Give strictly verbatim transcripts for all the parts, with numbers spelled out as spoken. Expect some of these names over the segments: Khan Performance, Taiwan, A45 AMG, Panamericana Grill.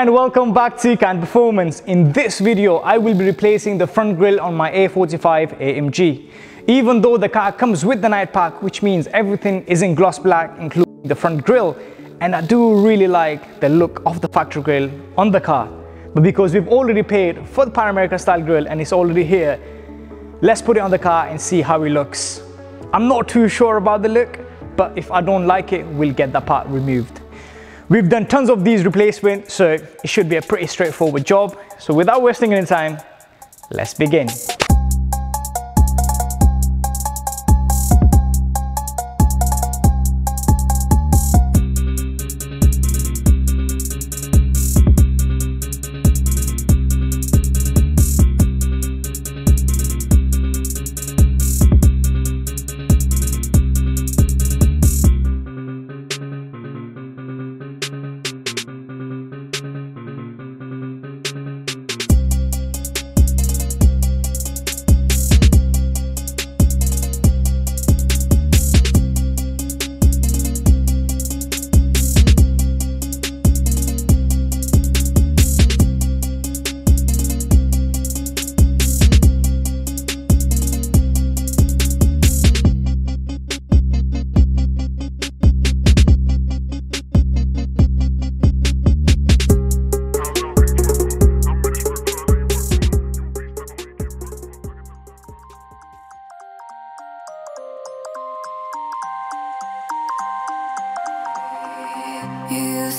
and welcome back to Khan Performance. In this video, I will be replacing the front grille on my A forty-five A M G. Even though the car comes with the night pack, which means everything is in gloss black, including the front grille, and I do really like the look of the factory grille on the car. But because we've already paid for the Panamericana style grille and it's already here, let's put it on the car and see how it looks. I'm not too sure about the look, but if I don't like it, we'll get that part removed. We've done tons of these replacements, so it should be a pretty straightforward job. So without wasting any time, let's begin.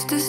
To